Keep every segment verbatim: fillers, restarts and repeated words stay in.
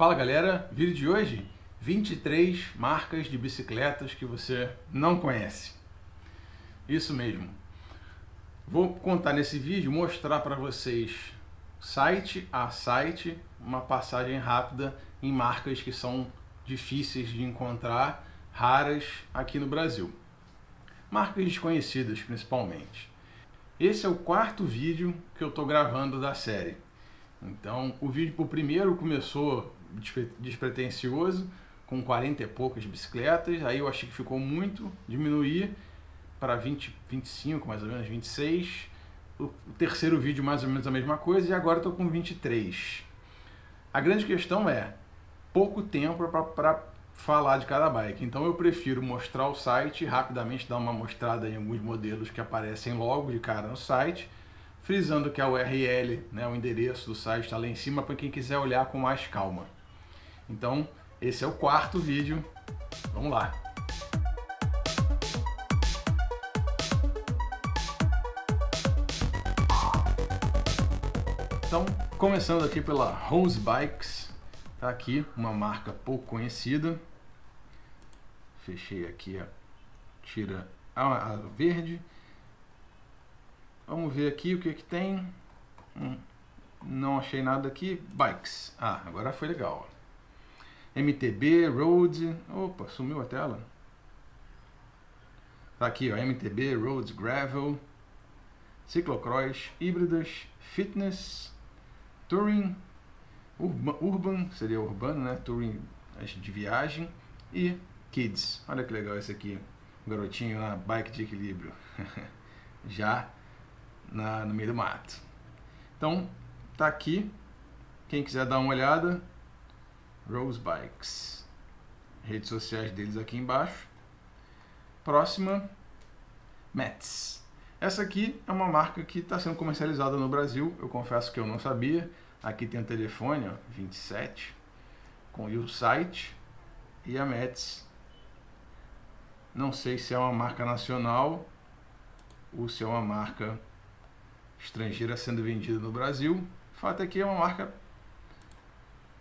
Fala galera, vídeo de hoje, vinte e três marcas de bicicletas que você não conhece. Isso mesmo. Vou contar nesse vídeo, mostrar para vocês site a site, uma passagem rápida em marcas que são difíceis de encontrar, raras aqui no Brasil. Marcas desconhecidas principalmente. Esse é o quarto vídeo que eu estou gravando da série. Então, o vídeo pro primeiro começou despretensioso, com quarenta e poucas bicicletas, aí eu achei que ficou muito, diminuí para vinte, vinte e cinco, mais ou menos, vinte e seis. O terceiro vídeo mais ou menos a mesma coisa e agora estou com vinte e três. A grande questão é, pouco tempo para falar de cada bike, então eu prefiro mostrar o site, rapidamente dar uma mostrada em alguns modelos que aparecem logo de cara no site, frisando que a U R L, né, o endereço do site está lá em cima para quem quiser olhar com mais calma. Então, esse é o quarto vídeo. Vamos lá! Então, começando aqui pela Rose Bikes. Tá aqui, uma marca pouco conhecida. Fechei aqui a tira a verde. Vamos ver aqui o que que tem. Hum, não achei nada aqui. Bikes. Ah, agora foi legal. M T B, Road. Opa, sumiu a tela. Tá aqui, ó. M T B, Road, Gravel. Ciclocross, híbridas, fitness, touring, urban, urban seria urbano, né? Touring de viagem e kids. Olha que legal esse aqui. Garotinho na bike de equilíbrio. Já Na, no meio do mato. Então, tá aqui. Quem quiser dar uma olhada, Rose Bikes. Redes sociais deles aqui embaixo. Próxima, Metz. Essa aqui é uma marca que está sendo comercializada no Brasil. Eu confesso que eu não sabia. Aqui tem o telefone, ó, vinte e sete, com o site e a Metz. Não sei se é uma marca nacional ou se é uma marca estrangeira sendo vendida no Brasil. O fato é que é uma marca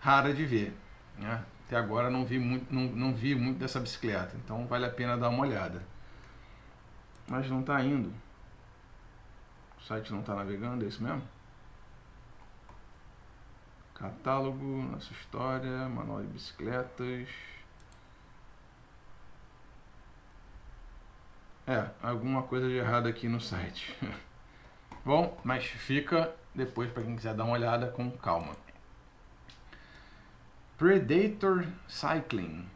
rara de ver, né? Até agora não vi muito, não, não vi muito dessa bicicleta, então vale a pena dar uma olhada. Mas não está indo. O site não está navegando, é isso mesmo? Catálogo, nossa história, manual de bicicletas. É, alguma coisa de errado aqui no site. Bom, mas fica depois para quem quiser dar uma olhada com calma. Predator Cycling.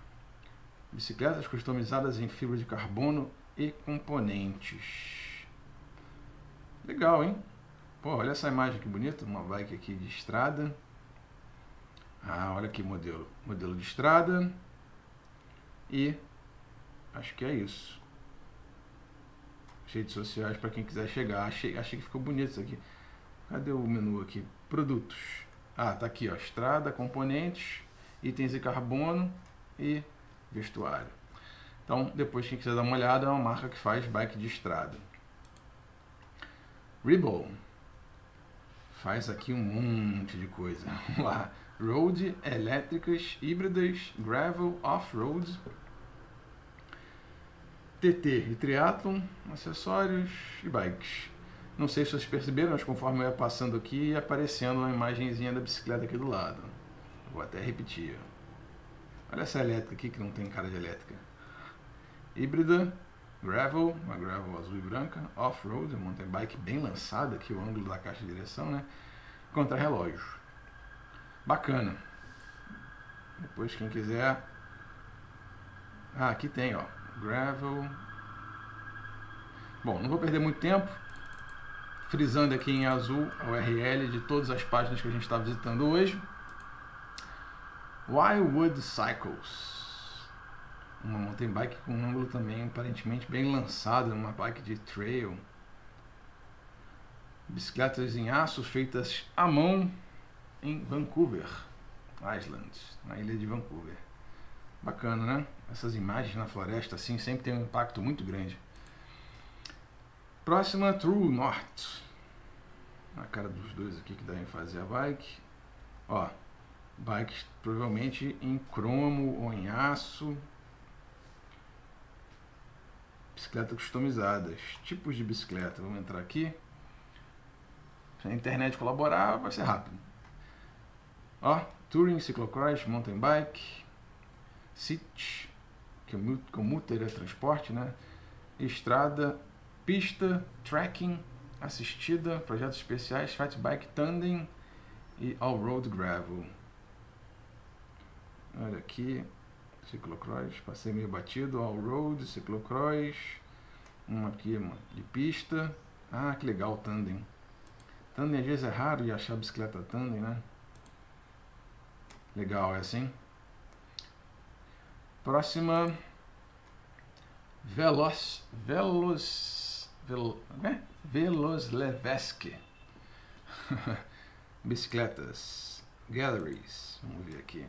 Bicicletas customizadas em fibra de carbono e componentes. Legal, hein? Pô, olha essa imagem que bonita. Uma bike aqui de estrada. Ah, olha que modelo. Modelo de estrada. E acho que é isso. Redes sociais para quem quiser chegar. Achei, achei que ficou bonito isso aqui. Cadê o menu aqui? Produtos. Ah, tá aqui, ó. Estrada, componentes, itens de carbono e vestuário. Então, depois quem quiser dar uma olhada, é uma marca que faz bike de estrada. Ribble. Faz aqui um monte de coisa. Vamos lá. Road, elétricas, híbridas, gravel, off-road. T T e Triathlon, acessórios e bikes. Não sei se vocês perceberam, mas conforme eu ia passando aqui, ia aparecendo uma imagenzinha da bicicleta aqui do lado. Vou até repetir. Olha essa elétrica aqui que não tem cara de elétrica. Híbrida, gravel, uma gravel azul e branca, off-road, mountain bike bem lançada aqui, o ângulo da caixa de direção, né? Contra-relógio. Bacana. Depois quem quiser... Ah, aqui tem, ó. Gravel. Bom, não vou perder muito tempo. Frisando aqui em azul a U R L de todas as páginas que a gente está visitando hoje. Wildwood Cycles. Uma mountain bike com um ângulo também aparentemente bem lançado, uma bike de trail. Bicicletas em aço feitas à mão em Vancouver Island, na ilha de Vancouver. Bacana, né? Essas imagens na floresta, assim, sempre tem um impacto muito grande. Próxima, True North. A cara dos dois aqui que devem fazer a bike. Ó, Bikes provavelmente em cromo ou em aço. Bicicletas customizadas. Tipos de bicicleta. Vamos entrar aqui. Se a internet colaborar, vai ser rápido. Ó, Touring, Cyclocross, Mountain Bike, City, que commuter é transporte, né? Estrada, pista, trekking, assistida, projetos especiais, fat bike, tandem e all-road gravel. Olha aqui, ciclocross, passei meio batido, all-road, ciclocross, uma aqui uma de pista. Ah, que legal, tandem. Tandem às vezes é raro de achar bicicleta tandem, né? Legal, é assim. Próxima, Velos, Velos, Vel, né? Velos Levesque. Bicicletas, galleries, vamos ver aqui.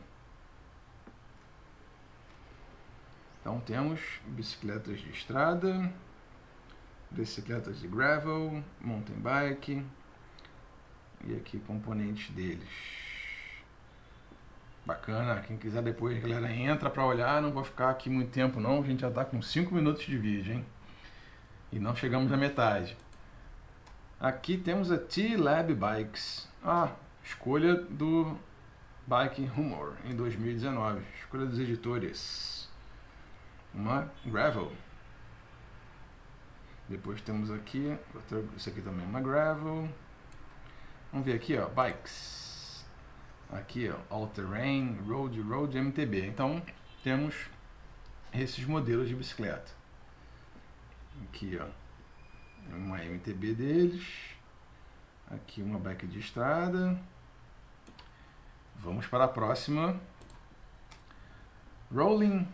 Então temos bicicletas de estrada, bicicletas de gravel, mountain bike e aqui componentes deles. Bacana, quem quiser depois, galera, entra para olhar, não vou ficar aqui muito tempo não, a gente já tá com cinco minutos de vídeo, hein? E não chegamos na metade. Aqui temos a T-Lab Bikes, ah, escolha do Bike Rumor em dois mil e dezenove, escolha dos editores, uma gravel. Depois temos aqui, outra, isso aqui também uma gravel, vamos ver aqui, ó, Bikes. Aqui, ó, All Terrain, Road, Road, M T B. Então, temos esses modelos de bicicleta. Aqui, ó, uma M T B deles. Aqui, uma bike de estrada. Vamos para a próxima. Rolling,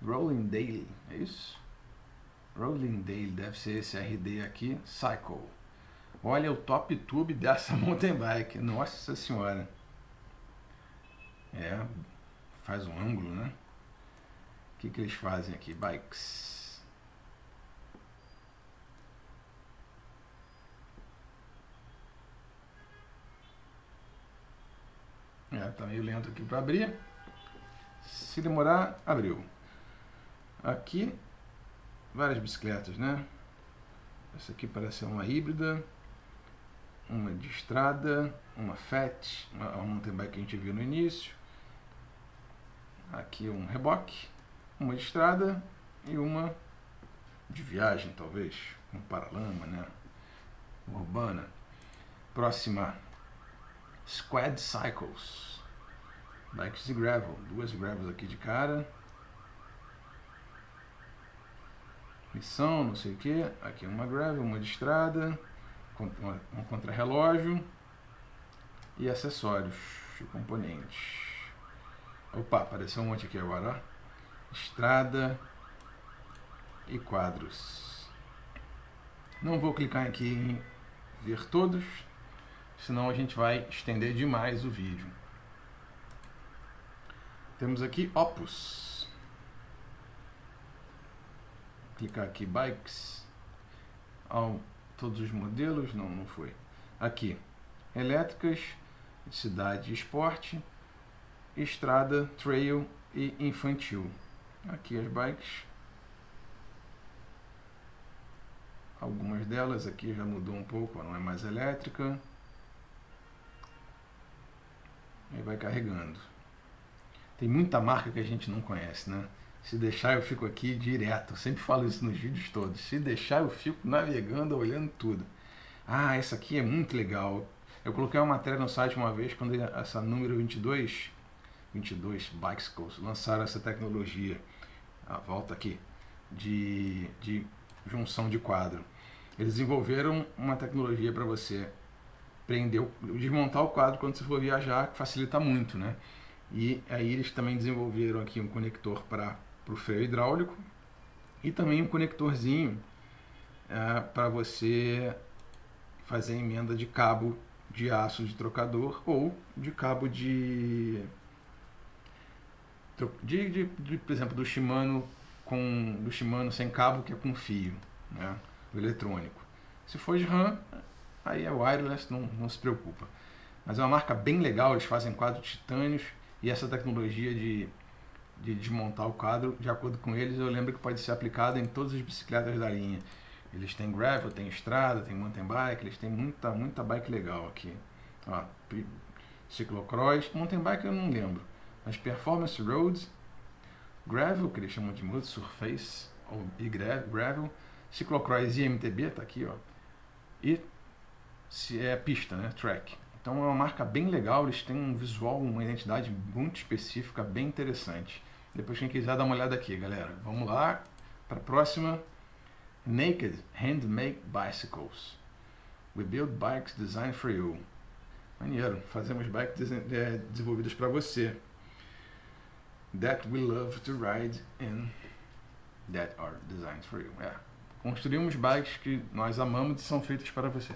Rolling Daily, é isso? Rolling Daily, deve ser esse R D aqui, Cycle. Olha o top tube dessa mountain bike, nossa senhora. É, faz um ângulo, né? O que que eles fazem aqui? Bikes. É, tá meio lento aqui para abrir. Se demorar, abriu. Aqui, várias bicicletas, né? Essa aqui parece ser uma híbrida. Uma de estrada, uma fat, uma mountain bike que a gente viu no início. Aqui um reboque, uma de estrada e uma de viagem, talvez, um paralama, né? Urbana. Próxima, Squad Cycles, bikes de gravel, duas gravels aqui de cara. Missão, não sei o que, aqui uma gravel, uma de estrada, um contrarrelógio e acessórios e componentes. Opa, apareceu um monte aqui agora, ó. Estrada e quadros. Não vou clicar aqui em ver todos, senão a gente vai estender demais o vídeo. Temos aqui Opus. Clicar aqui Bikes. Ao todos os modelos, não, não foi. Aqui, elétricas, cidade e esporte, estrada, trail e infantil. Aqui as bikes. Algumas delas aqui já mudou um pouco, não é mais elétrica. Aí vai carregando. Tem muita marca que a gente não conhece, né? Se deixar, eu fico aqui direto. Eu sempre falo isso nos vídeos todos. Se deixar, eu fico navegando, olhando tudo. Ah, essa aqui é muito legal. Eu coloquei uma matéria no site uma vez, quando essa número vinte e dois, vinte e dois Bikesco lançaram essa tecnologia. A volta aqui, de, de junção de quadro. Eles desenvolveram uma tecnologia para você prender, desmontar o quadro quando você for viajar, que facilita muito, né? E aí eles também desenvolveram aqui um conector para o freio hidráulico e também um conectorzinho é, para você fazer emenda de cabo de aço de trocador ou de cabo de, de, de, de por exemplo, do Shimano, com, do Shimano sem cabo, que é com fio, né, eletrônico. Se for de RAM, aí é wireless, não, não se preocupa. mas é uma marca bem legal, eles fazem quadros titânios, e essa tecnologia de, de desmontar o quadro, de acordo com eles, eu lembro que pode ser aplicada em todas as bicicletas da linha. Eles têm gravel, tem estrada, tem mountain bike, eles têm muita, muita bike legal aqui. Ó, ciclocross, mountain bike eu não lembro, mas performance roads, gravel, que eles chamam de moto, surface ou, e gravel, ciclocross e M T B, tá aqui, ó, e se é pista, né, track. Então é uma marca bem legal, eles têm um visual, uma identidade muito específica, bem interessante. Depois quem quiser dar uma olhada aqui, galera. Vamos lá para a próxima. Naked Handmade Bicycles. We build bikes designed for you. Maneiro, fazemos bikes desenvolvidas para você. That we love to ride and that are designed for you. É. Construímos bikes que nós amamos e são feitos para você.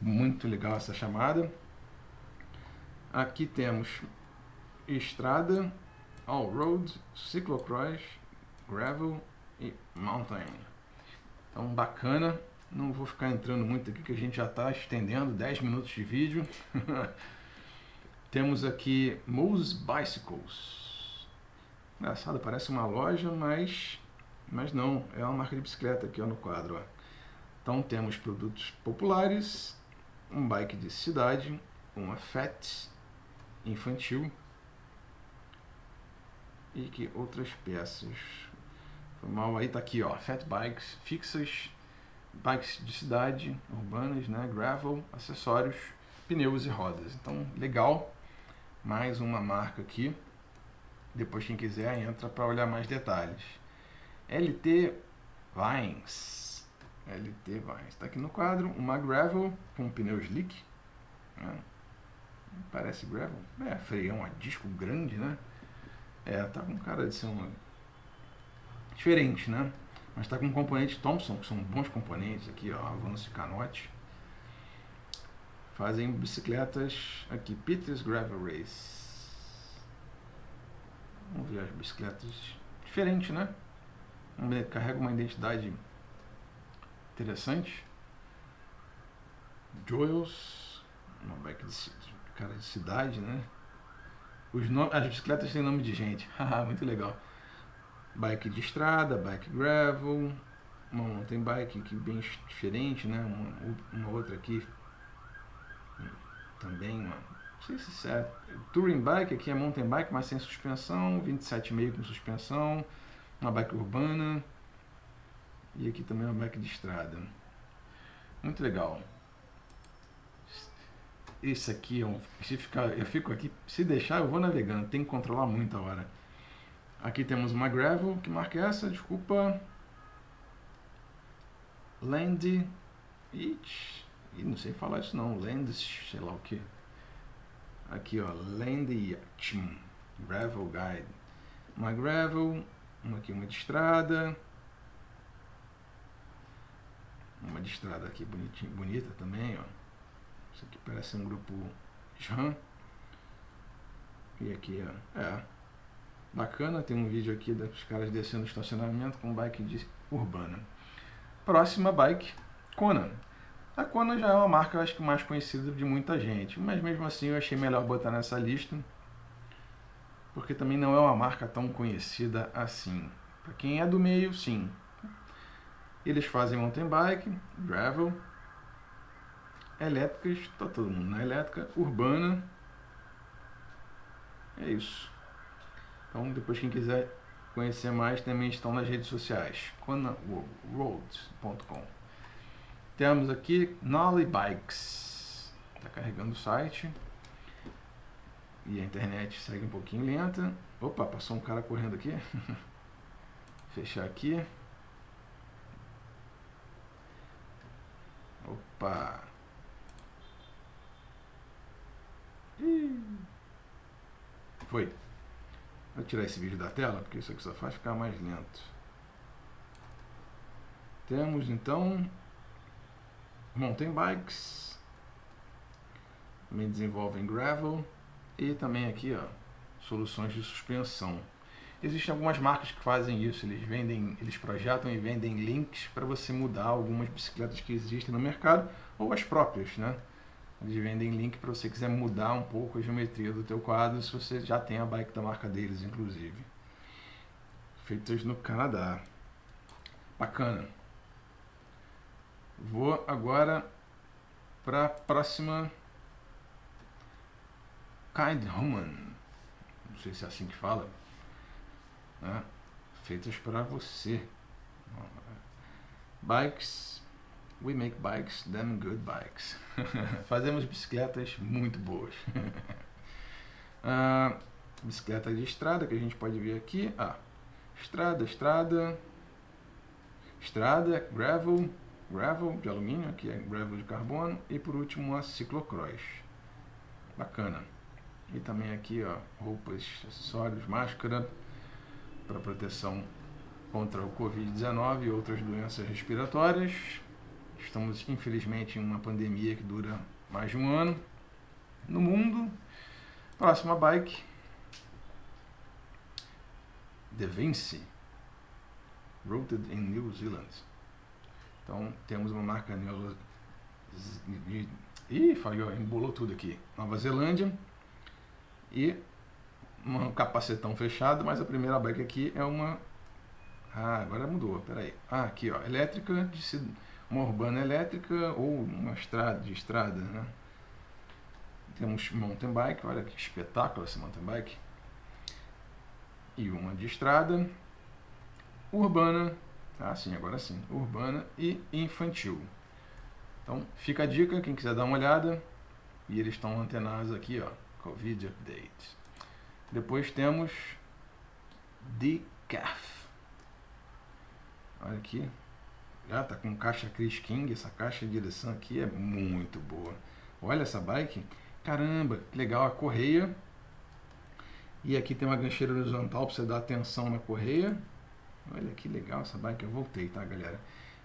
Muito legal essa chamada. Aqui temos estrada, all-road, ciclocross, gravel e mountain. Então, bacana, não vou ficar entrando muito aqui que a gente já está estendendo, dez minutos de vídeo. Temos aqui Moose Bicycles. Engraçado, parece uma loja, mas, mas não, é uma marca de bicicleta aqui ó, no quadro. Ó. Então temos produtos populares, um bike de cidade, uma fat infantil e que outras peças... Mal aí tá aqui ó, fat bikes fixas, bikes de cidade, urbanas, né, gravel, acessórios, pneus e rodas. Então legal, mais uma marca aqui. Depois quem quiser entra para olhar mais detalhes. L T Vines, L T Vines, tá aqui no quadro, uma gravel com pneu slick, né? Parece gravel, é freião a disco grande, né? É, tá com cara de ser uma diferente, né? Mas tá com componentes Thompson, que são bons componentes aqui, ó, avanço e canote. Fazem bicicletas aqui, Peters Gravel Race. Vamos ver as bicicletas. Diferente, né? Carrega uma identidade interessante. Joels, uma bike de cara de cidade, né? Os no... As bicicletas têm nome de gente. Muito legal. Bike de estrada, bike gravel, uma mountain bike aqui bem diferente, né? Uma, uma outra aqui também, uma, não sei se é touring bike, aqui é mountain bike, mas sem suspensão, vinte e sete vírgula cinco com suspensão, uma bike urbana e aqui também uma bike de estrada. Muito legal. Esse aqui, se ficar, eu fico aqui, se deixar eu vou navegando, tem que controlar muito a hora. Aqui temos uma gravel, que marca essa, desculpa, Land, it, e não sei falar isso não, Land, sei lá o que, aqui ó, Land, Gravel Guide, uma gravel, uma aqui uma de estrada, uma de estrada aqui bonitinha, bonita também, ó, isso aqui parece um grupo Jan, e aqui ó, é, bacana, tem um vídeo aqui dos caras descendo o estacionamento com bike de urbana. Próxima bike, Conan. A Conan já é uma marca, eu acho que mais conhecida de muita gente, mas mesmo assim eu achei melhor botar nessa lista, porque também não é uma marca tão conhecida assim. Para quem é do meio, sim. Eles fazem mountain bike, gravel, elétricas, tá todo mundo na elétrica, urbana, é isso. Então, depois quem quiser conhecer mais, também estão nas redes sociais, conan road ponto com. Temos aqui Nolly Bikes. Está carregando o site. E a internet segue um pouquinho lenta. Opa, passou um cara correndo aqui. Fechar aqui. Opa. Ih. Foi. Vou tirar esse vídeo da tela, porque isso aqui só faz ficar mais lento. Temos, então, mountain bikes. Também desenvolvem gravel. E também aqui, ó, soluções de suspensão. Existem algumas marcas que fazem isso. Eles vendem, eles projetam e vendem links para você mudar algumas bicicletas que existem no mercado. Ou as próprias, né? Eles vendem link para você quiser mudar um pouco a geometria do teu quadro, se você já tem a bike da marca deles, inclusive. Feitas no Canadá. Bacana. Vou agora para a próxima. Kind Human. Não sei se é assim que fala. Né? Feitas para você. Bikes. We make bikes, damn good bikes. Fazemos bicicletas muito boas. uh, bicicleta de estrada, que a gente pode ver aqui. Ah, estrada, estrada. Estrada, gravel. Gravel de alumínio, aqui é gravel de carbono. E por último a ciclocross. Bacana. E também aqui, ó, roupas, acessórios, máscara. Para proteção contra o covid dezenove e outras doenças respiratórias. Estamos, infelizmente, em uma pandemia que dura mais de um ano no mundo. Próxima bike. Devinci. Rooted in New Zealand. Então, temos uma marca... Neo... Ih, falhou. Embolou tudo aqui. Nova Zelândia. E um capacetão fechado, mas a primeira bike aqui é uma... Ah, agora mudou. Peraí. Ah, aqui, ó. Elétrica de... uma urbana elétrica ou uma estrada de estrada, né? Temos mountain bike, olha que espetáculo essa mountain bike. E uma de estrada, urbana, ah sim, agora sim, urbana e infantil. Então fica a dica, quem quiser dar uma olhada, e eles estão antenados aqui, ó, Covid Update. Depois temos Decaf, olha aqui. Já tá com caixa Chris King, essa caixa de direção aqui é muito boa. Olha essa bike, caramba, legal a correia. E aqui tem uma gancheira horizontal para você dar atenção na correia. Olha que legal essa bike, eu voltei, tá galera?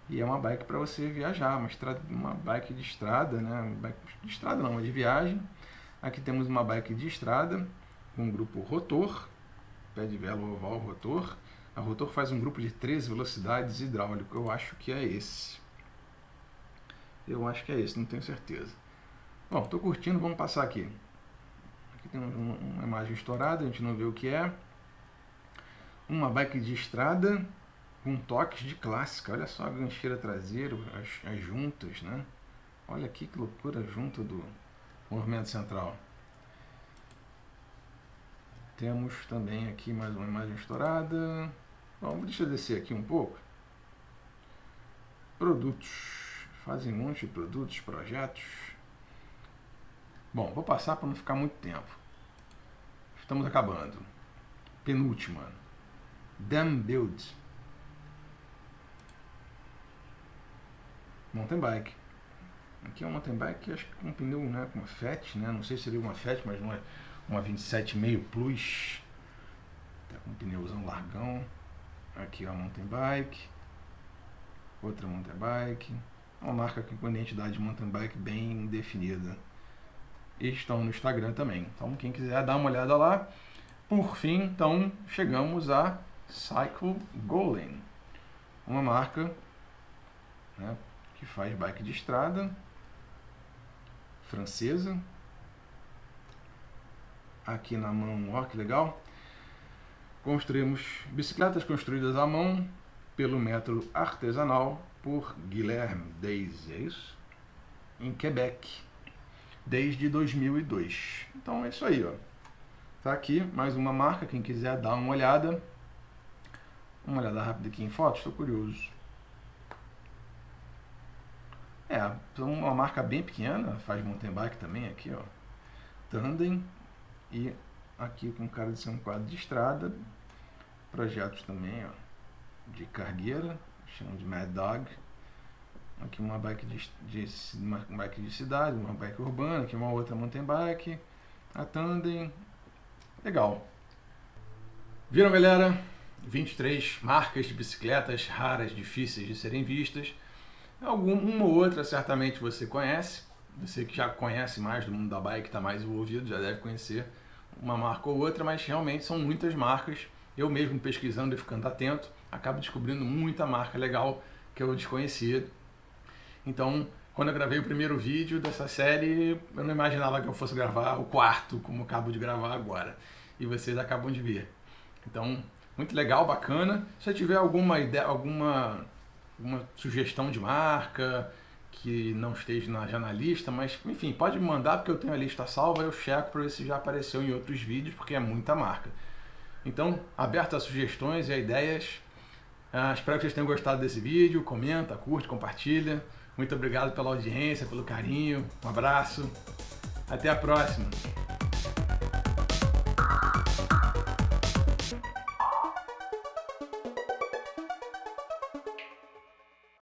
E é uma bike para você viajar, uma, estrada, uma bike de estrada, né? Bike de estrada não, uma de viagem. Aqui temos uma bike de estrada, com um grupo rotor, pé de vela oval rotor. A rotor faz um grupo de treze velocidades hidráulico. Eu acho que é esse. Eu acho que é esse, não tenho certeza. Bom, estou curtindo, vamos passar aqui. Aqui tem um, uma imagem estourada, a gente não vê o que é. Uma bike de estrada com toques de clássica. Olha só a gancheira traseira, as, as juntas, né? Olha aqui que loucura, junta do movimento central. Temos também aqui mais uma imagem estourada. Bom, deixa eu descer aqui um pouco. Produtos. Fazem um monte de produtos, projetos. Bom, vou passar para não ficar muito tempo. Estamos acabando. Penúltima. Damn Builds. Mountain bike. Aqui é um mountain bike, acho que com um pneu, né, com uma Fat, né? Não sei se seria uma Fat, mas não é... Uma vinte e sete vírgula cinco Plus, tá com um pneuzão largão. Aqui ó, mountain bike, outra mountain bike, uma marca com a identidade de mountain bike bem definida. E estão no Instagram também, então quem quiser dar uma olhada lá. Por fim, então, chegamos a Cycle Golem, uma marca, né, que faz bike de estrada, francesa. Aqui na mão, ó, que legal. Construímos bicicletas construídas à mão pelo método artesanal por Guilherme Deis, é isso? Em Quebec, desde dois mil e dois. Então é isso aí, ó. Tá aqui mais uma marca, quem quiser dar uma olhada. Uma olhada rápida aqui em fotos, tô curioso. É, uma marca bem pequena, faz mountain bike também aqui, ó. Tandem. E aqui com cara de ser um quadro de estrada. Projetos também, ó, de cargueira, chamam de Mad Dog. Aqui uma bike de, de, uma bike de cidade, uma bike urbana. Aqui uma outra mountain bike, a tandem. Legal. Viram, galera? vinte e três marcas de bicicletas raras, difíceis de serem vistas. Alguma ou outra certamente você conhece. Você que já conhece mais do mundo da bike, está mais envolvido, já deve conhecer uma marca ou outra, mas realmente são muitas marcas. Eu mesmo pesquisando e ficando atento, acabo descobrindo muita marca legal que eu desconhecia. Então, Quando eu gravei o primeiro vídeo dessa série, eu não imaginava que eu fosse gravar o quarto, como eu acabo de gravar agora. E vocês acabam de ver. Então, muito legal, bacana. Se você tiver alguma ideia, alguma, alguma sugestão de marca que não esteja na, já na lista, mas enfim, pode me mandar porque eu tenho a lista salva e eu checo para ver se já apareceu em outros vídeos, porque é muita marca. Então, aberto a sugestões e a ideias. Ah, espero que vocês tenham gostado desse vídeo. Comenta, curte, compartilha. Muito obrigado pela audiência, pelo carinho. Um abraço. Até a próxima.